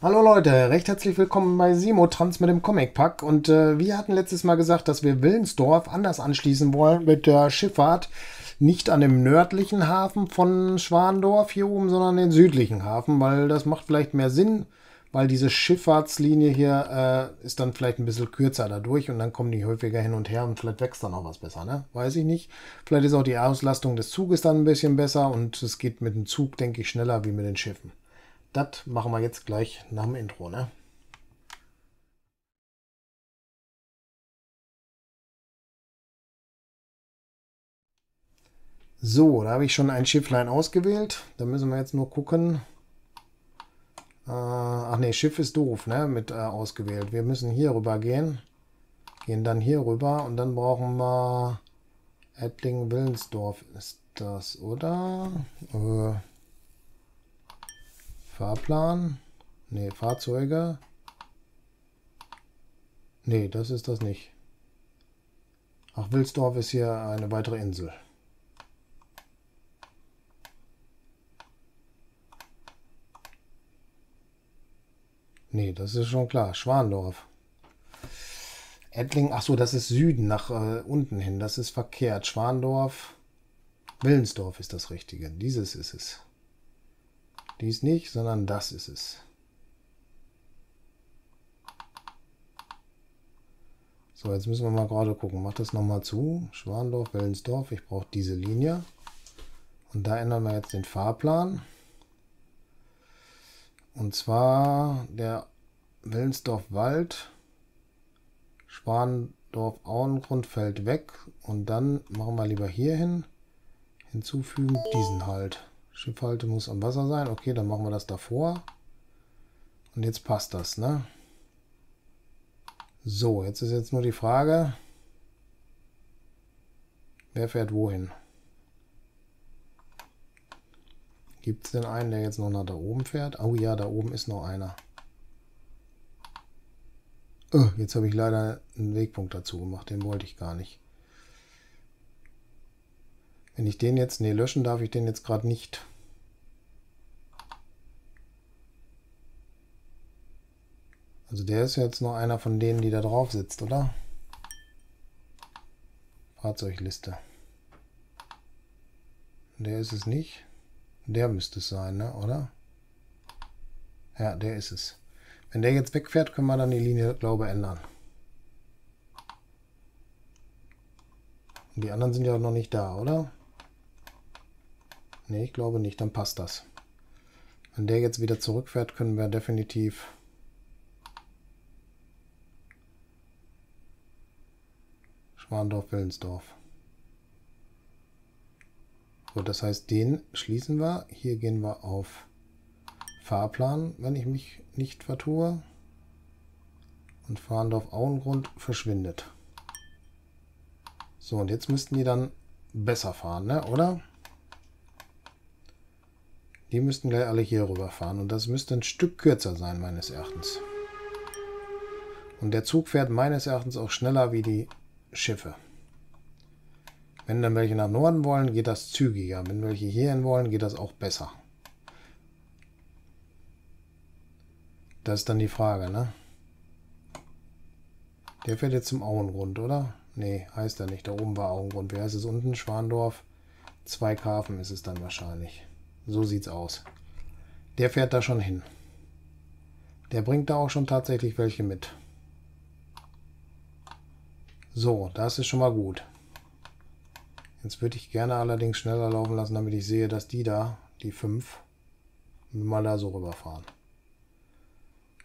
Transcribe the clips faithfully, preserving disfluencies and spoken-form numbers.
Hallo Leute, recht herzlich willkommen bei Simutrans mit dem Comic-Pak. Und äh, wir hatten letztes Mal gesagt, dass wir Willensdorf anders anschließen wollen mit der Schifffahrt. Nicht an dem nördlichen Hafen von Schwandorf hier oben, sondern den südlichen Hafen, weil das macht vielleicht mehr Sinn, weil diese Schifffahrtslinie hier äh, ist dann vielleicht ein bisschen kürzer dadurch und dann kommen die häufiger hin und her und vielleicht wächst dann auch was besser, ne? Weiß ich nicht. Vielleicht ist auch die Auslastung des Zuges dann ein bisschen besser und es geht mit dem Zug, denke ich, schneller wie mit den Schiffen. Das machen wir jetzt gleich nach dem Intro, ne? So, da habe ich schon ein Schifflein ausgewählt. Da müssen wir jetzt nur gucken. Äh, ach ne, Schiff ist doof, ne? Mit äh, ausgewählt. Wir müssen hier rüber gehen. Gehen dann hier rüber und dann brauchen wir Ettlingen-Willensdorf ist das, oder? Äh. Fahrplan, ne, Fahrzeuge, ne, das ist das nicht. Ach, Wilsdorf ist hier eine weitere Insel. Ne, das ist schon klar, Schwandorf. Ettling, ach so, das ist Süden, nach äh, unten hin, das ist verkehrt. Schwandorf, Willensdorf ist das Richtige, dieses ist es. Dies nicht, sondern das ist es. So, jetzt müssen wir mal gerade gucken. Mach das nochmal zu. Schwandorf, Willensdorf. Ich brauche diese Linie. Und da ändern wir jetzt den Fahrplan. Und zwar der Willensdorf-Wald. Schwandorf-Auengrund fällt weg. Und dann machen wir lieber hier hin. Hinzufügen diesen halt. Schiffhalte muss am Wasser sein. Okay, dann machen wir das davor. Und jetzt passt das, ne? So, jetzt ist jetzt nur die Frage, wer fährt wohin? Gibt es denn einen, der jetzt noch nach da oben fährt? Oh ja, da oben ist noch einer. Oh, jetzt habe ich leider einen Wegpunkt dazu gemacht. Den wollte ich gar nicht. Wenn ich den jetzt, nee, löschen darf ich den jetzt gerade nicht. Also der ist jetzt noch einer von denen, die da drauf sitzt, oder? Fahrzeugliste. Der ist es nicht. Der müsste es sein, ne, oder? Ja, der ist es. Wenn der jetzt wegfährt, können wir dann die Linie, glaube ich, ändern. Und die anderen sind ja noch nicht da, oder? Ne, ich glaube nicht, dann passt das. Wenn der jetzt wieder zurückfährt, können wir definitiv Schwandorf-Willensdorf. So, das heißt, den schließen wir. Hier gehen wir auf Fahrplan, wenn ich mich nicht vertue. Und Schwandorf-Auengrund verschwindet. So, und jetzt müssten die dann besser fahren, ne, oder? Die müssten gleich alle hier rüber fahren. Und das müsste ein Stück kürzer sein, meines Erachtens. Und der Zug fährt meines Erachtens auch schneller wie die Schiffe. Wenn dann welche nach Norden wollen, geht das zügiger. Wenn welche hierhin wollen, geht das auch besser. Das ist dann die Frage, ne? Der fährt jetzt zum Auengrund, oder? Nee, heißt er nicht. Da oben war Auengrund. Wie heißt es unten? Schwandorf. Zwei Hafen ist es dann wahrscheinlich. So sieht's aus. Der fährt da schon hin. Der bringt da auch schon tatsächlich welche mit. So, das ist schon mal gut. Jetzt würde ich gerne allerdings schneller laufen lassen, damit ich sehe, dass die da, die fünf, mal da so rüberfahren.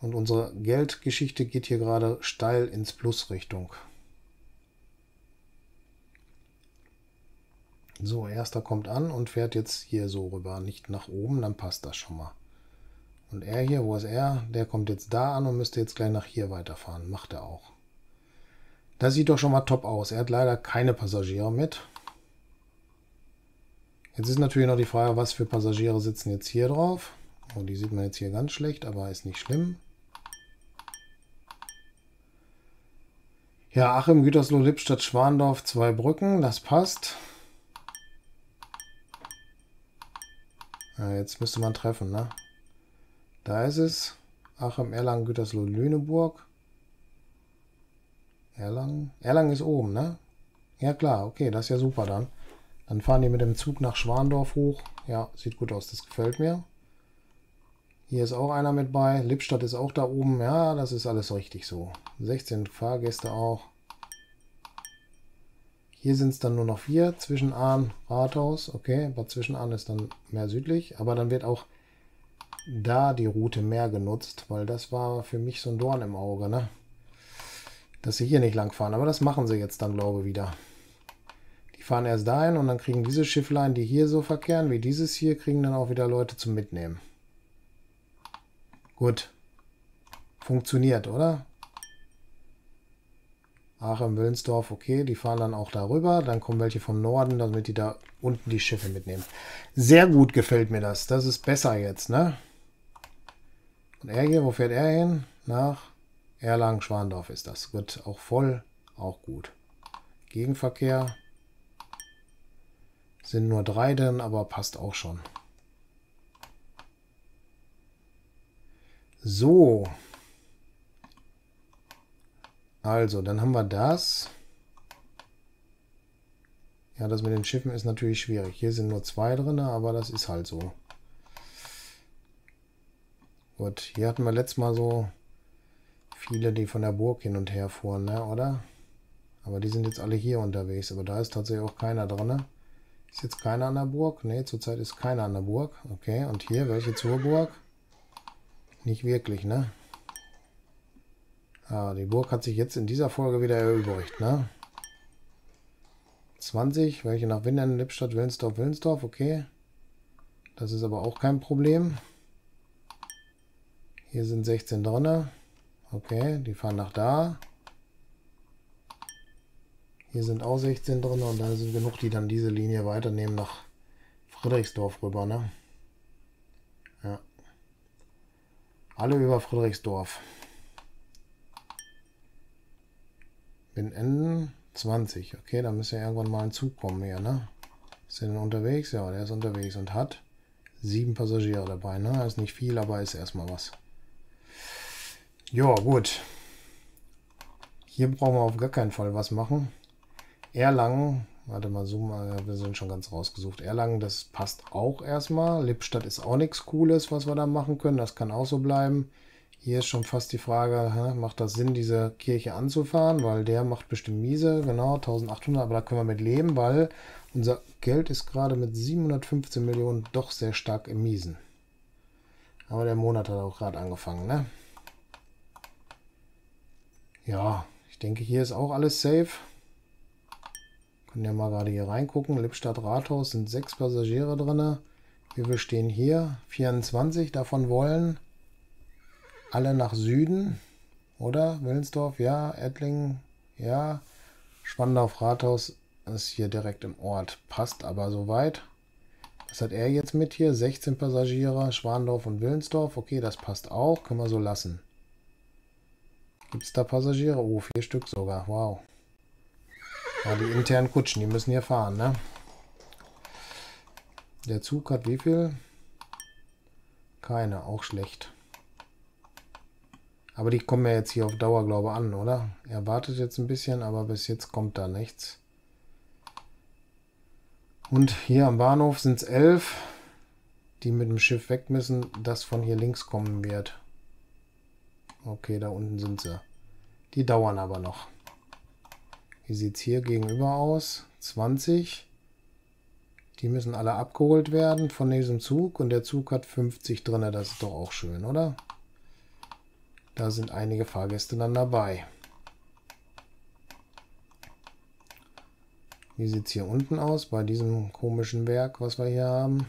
Und unsere Geldgeschichte geht hier gerade steil ins Plus Richtung. So, erster kommt an und fährt jetzt hier so rüber, nicht nach oben, dann passt das schon mal. Und er hier, wo ist er? Der kommt jetzt da an und müsste jetzt gleich nach hier weiterfahren. Macht er auch. Das sieht doch schon mal top aus. Er hat leider keine Passagiere mit. Jetzt ist natürlich noch die Frage, was für Passagiere sitzen jetzt hier drauf. Und die sieht man jetzt hier ganz schlecht, aber ist nicht schlimm. Ja, Achim, Gütersloh, Lippstadt, Schwandorf, zwei Brücken, das passt. Jetzt müsste man treffen, ne? Da ist es. Aachen, Erlangen, Gütersloh, Lüneburg. Erlangen. Erlangen ist oben, ne? Ja klar, okay, das ist ja super dann. Dann fahren die mit dem Zug nach Schwandorf hoch. Ja, sieht gut aus, das gefällt mir. Hier ist auch einer mit bei. Lippstadt ist auch da oben. Ja, das ist alles richtig so. sechzehn Fahrgäste auch. Hier sind es dann nur noch vier. Zwischenahn, Rathaus. Okay, aber Zwischenahn ist dann mehr südlich. Aber dann wird auch da die Route mehr genutzt, weil das war für mich so ein Dorn im Auge, ne? Dass sie hier nicht lang fahren. Aber das machen sie jetzt dann, glaube ich, wieder. Die fahren erst dahin und dann kriegen diese Schifflein, die hier so verkehren, wie dieses hier, kriegen dann auch wieder Leute zum Mitnehmen. Gut. Funktioniert, oder? Aachen, Wöhlensdorf, okay. Die fahren dann auch darüber. Dann kommen welche vom Norden, damit die da unten die Schiffe mitnehmen. Sehr gut gefällt mir das. Das ist besser jetzt, ne? Und er hier, wo fährt er hin? Nach Erlangen, Schwandorf ist das. Gut, auch voll, auch gut. Gegenverkehr. Sind nur drei denn, aber passt auch schon. So, also dann haben wir das. Ja, das mit den Schiffen ist natürlich schwierig. Hier sind nur zwei drin, aber das ist halt so. Gut, hier hatten wir letztes Mal so viele, die von der Burg hin und her fuhren, ne, oder? Aber die sind jetzt alle hier unterwegs, aber da ist tatsächlich auch keiner drin. Ist jetzt keiner an der Burg? Ne, zurzeit ist keiner an der Burg. Okay, und hier, welche zur Burg? Nicht wirklich, ne? Ah, die Burg hat sich jetzt in dieser Folge wieder erübrigt, ne? zwanzig, welche nach Winden, Lippstadt, Wilnsdorf, Wilnsdorf, okay. Das ist aber auch kein Problem. Hier sind sechzehn drin. Okay, die fahren nach da. Hier sind auch sechzehn drin und da sind genug, die dann diese Linie weiternehmen nach Friedrichsdorf rüber, ne? Ja. Alle über Friedrichsdorf. Bin Enden zwanzig. Okay, da müsste ja irgendwann mal ein Zug kommen hier, ne? Ist der denn unterwegs? Ja, der ist unterwegs und hat sieben Passagiere dabei, ne? Ist nicht viel, aber ist erstmal was. Ja, gut. Hier brauchen wir auf gar keinen Fall was machen. Erlangen, warte mal, zoom, wir sind schon ganz rausgesucht. Erlangen, das passt auch erstmal. Lippstadt ist auch nichts Cooles, was wir da machen können. Das kann auch so bleiben. Hier ist schon fast die Frage, hä, macht das Sinn, diese Kirche anzufahren? Weil der macht bestimmt miese, genau, eintausendachthundert. Aber da können wir mit leben, weil unser Geld ist gerade mit siebenhundertfünfzehn Millionen doch sehr stark im Miesen. Aber der Monat hat auch gerade angefangen, ne? Ja, ich denke, hier ist auch alles safe. Können ja mal gerade hier reingucken. Lippstadt Rathaus sind sechs Passagiere drin. Wir stehen hier. vierundzwanzig davon wollen alle nach Süden. Oder? Wilnsdorf, ja. Ettlingen, ja. Schwandorf Rathaus ist hier direkt im Ort. Passt aber soweit. Was hat er jetzt mit hier? sechzehn Passagiere. Schwandorf und Wilnsdorf. Okay, das passt auch. Können wir so lassen. Gibt es da Passagiere? Oh, vier Stück sogar. Wow. Ja, die internen Kutschen, die müssen hier fahren, ne? Der Zug hat wie viel? Keine, auch schlecht. Aber die kommen ja jetzt hier auf Dauer, glaube ich, an, oder? Er wartet jetzt ein bisschen, aber bis jetzt kommt da nichts. Und hier am Bahnhof sind es elf, die mit dem Schiff weg müssen, das von hier links kommen wird. Okay, da unten sind sie. Die dauern aber noch. Wie sieht es hier gegenüber aus? zwanzig. Die müssen alle abgeholt werden von diesem Zug. Und der Zug hat fünfzig drin. Das ist doch auch schön, oder? Da sind einige Fahrgäste dann dabei. Wie sieht es hier unten aus? Bei diesem komischen Werk, was wir hier haben.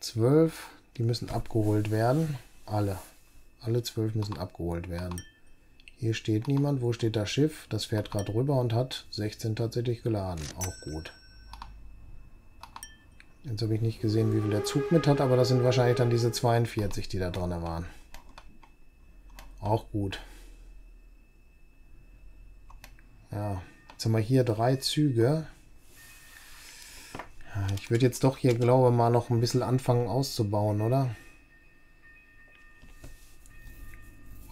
zwölf. Die müssen abgeholt werden. Alle. Alle zwölf müssen abgeholt werden. Hier steht niemand. Wo steht das Schiff? Das fährt gerade rüber und hat sechzehn tatsächlich geladen. Auch gut. Jetzt habe ich nicht gesehen, wie viel der Zug mit hat, aber das sind wahrscheinlich dann diese zweiundvierzig, die da dran waren. Auch gut. Ja, jetzt haben wir hier drei Züge. Ich würde jetzt doch hier, glaube ich, mal noch ein bisschen anfangen auszubauen, oder?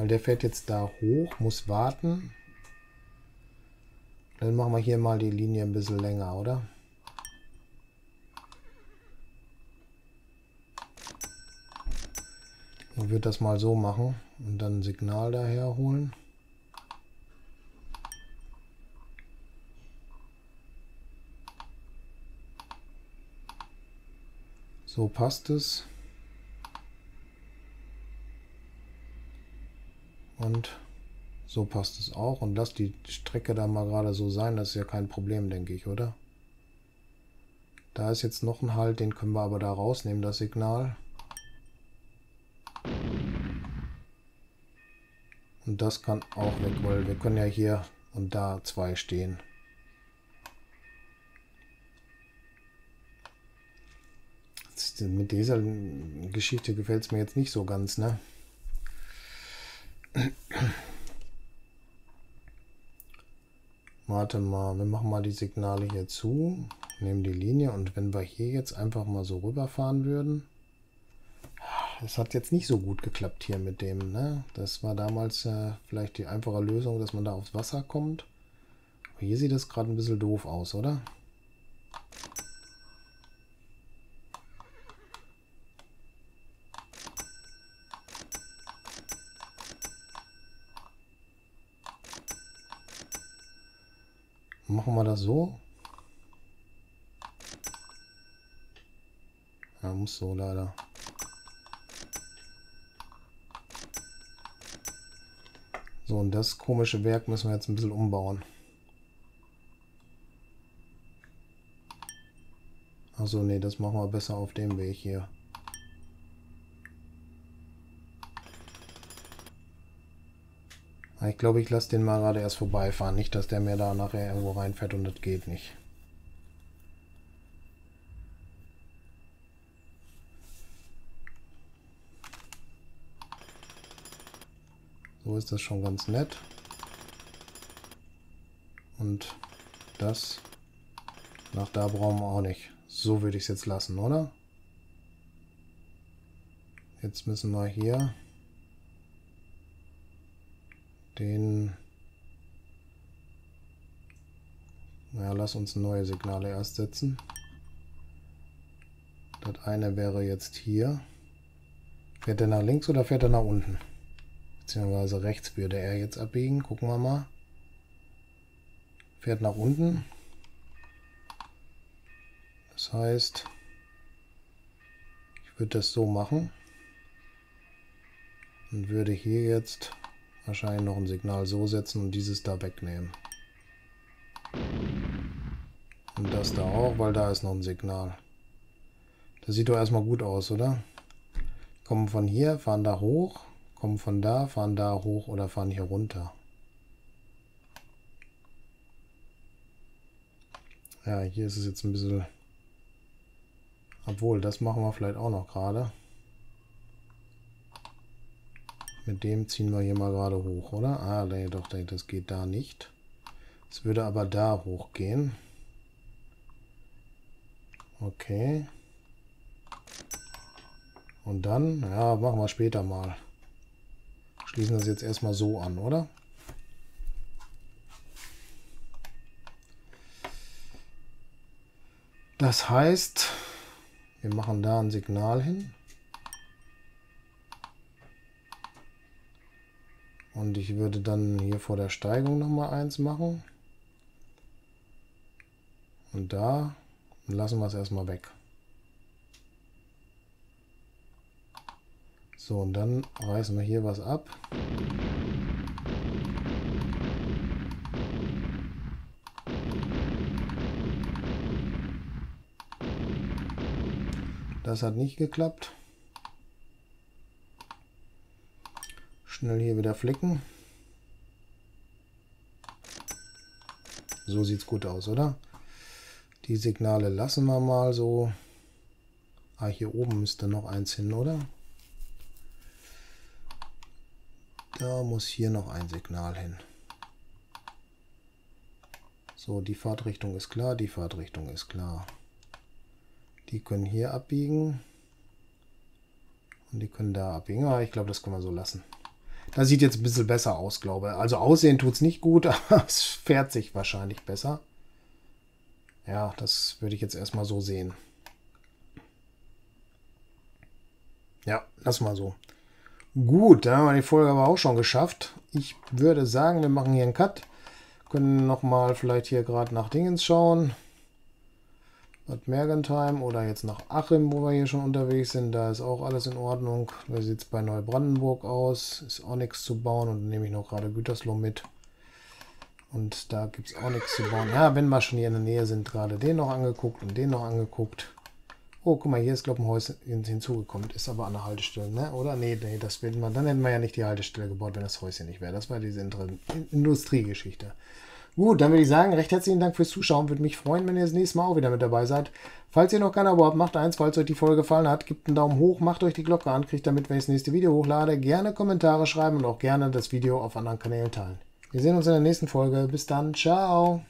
Weil der fährt jetzt da hoch, muss warten. Dann machen wir hier mal die Linie ein bisschen länger, oder? Ich würde das mal so machen und dann ein Signal daher holen. So passt es. Und so passt es auch. Und lass die Strecke da mal gerade so sein. Das ist ja kein Problem, denke ich, oder? Da ist jetzt noch ein Halt, den können wir aber da rausnehmen, das Signal. Und das kann auch weg, weil wir können ja hier und da zwei stehen. Mit dieser Geschichte gefällt es mir jetzt nicht so ganz, ne? Warte mal, wir machen mal die Signale hier zu, nehmen die Linie und wenn wir hier jetzt einfach mal so rüberfahren würden, es hat jetzt nicht so gut geklappt hier mit dem, ne? Das war damals äh, vielleicht die einfache Lösung, dass man da aufs Wasser kommt. Aber hier sieht das gerade ein bisschen doof aus, oder? Machen wir das so? Ja, muss so leider. So, und das komische Werk müssen wir jetzt ein bisschen umbauen. Also nee, das machen wir besser auf dem Weg hier. Ich glaube, ich lasse den mal gerade erst vorbeifahren. Nicht, dass der mir da nachher irgendwo reinfährt und das geht nicht. So ist das schon ganz nett. Und das nach da brauchen wir auch nicht. So würde ich es jetzt lassen, oder? Jetzt müssen wir hier den... Naja, lass uns neue Signale erst setzen. Das eine wäre jetzt hier. Fährt er nach links oder fährt er nach unten? Beziehungsweise rechts würde er jetzt abbiegen. Gucken wir mal. Fährt nach unten. Das heißt, ich würde das so machen. Und würde hier jetzt wahrscheinlich noch ein Signal so setzen und dieses da wegnehmen. Und das da auch, weil da ist noch ein Signal. Das sieht doch erstmal gut aus, oder? Kommen von hier, fahren da hoch, kommen von da, fahren da hoch oder fahren hier runter. Ja, hier ist es jetzt ein bisschen... Obwohl, das machen wir vielleicht auch noch gerade. Mit dem ziehen wir hier mal gerade hoch, oder? Ah, nee, doch, das geht da nicht. Es würde aber da hoch gehen. Okay. Und dann, ja, machen wir später mal. Schließen das jetzt erstmal so an, oder? Das heißt, wir machen da ein Signal hin. Und ich würde dann hier vor der Steigung nochmal eins machen. Und da lassen wir es erstmal weg. So, und dann reißen wir hier was ab. Das hat nicht geklappt. Schnell hier wieder flicken. So sieht es gut aus, oder? Die Signale lassen wir mal so. Ah, hier oben müsste noch eins hin, oder? Da muss hier noch ein Signal hin. So, die Fahrtrichtung ist klar, die Fahrtrichtung ist klar. Die können hier abbiegen. Und die können da abbiegen. Ah, ich glaube, das können wir so lassen. Das sieht jetzt ein bisschen besser aus, glaube ich. Also aussehen tut es nicht gut, aber es fährt sich wahrscheinlich besser. Ja, das würde ich jetzt erstmal so sehen. Ja, lass mal so. Gut, dann haben wir die Folge aber auch schon geschafft. Ich würde sagen, wir machen hier einen Cut. Können nochmal vielleicht hier gerade nach Dingens schauen. Bad Mergentheim oder jetzt nach Achim, wo wir hier schon unterwegs sind. Da ist auch alles in Ordnung. Da sieht es bei Neubrandenburg aus. Ist auch nichts zu bauen. Und dann nehme ich noch gerade Gütersloh mit. Und da gibt es auch nichts zu bauen. Ja, wenn wir schon hier in der Nähe sind, gerade den noch angeguckt und den noch angeguckt. Oh, guck mal, hier ist, glaube ich, ein Häuschen hinzugekommen. Ist aber an der Haltestelle, ne? Oder? Nee, nee, das will man. Dann hätten wir ja nicht die Haltestelle gebaut, wenn das Häuschen nicht wäre. Das war diese Industriegeschichte. Gut, dann würde ich sagen, recht herzlichen Dank fürs Zuschauen. Würde mich freuen, wenn ihr das nächste Mal auch wieder mit dabei seid. Falls ihr noch kein Abo habt, macht eins. Falls euch die Folge gefallen hat, gebt einen Daumen hoch, macht euch die Glocke an, kriegt damit, wenn ich das nächste Video hochlade. Gerne Kommentare schreiben und auch gerne das Video auf anderen Kanälen teilen. Wir sehen uns in der nächsten Folge. Bis dann. Ciao.